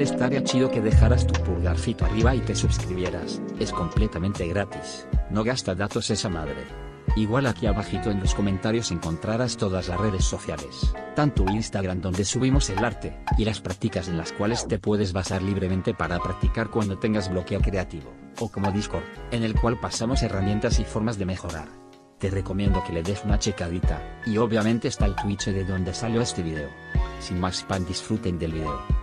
igual estaría chido que dejaras tu pulgarcito arriba y te suscribieras, es completamente gratis, no gasta datos esa madre. Igual aquí abajito en los comentarios encontrarás todas las redes sociales, tanto Instagram donde subimos el arte, y las prácticas en las cuales te puedes basar libremente para practicar cuando tengas bloqueo creativo, o como Discord, en el cual pasamos herramientas y formas de mejorar. Te recomiendo que le des una checadita, y obviamente está el Twitch de donde salió este video. Sin más pan, disfruten del video.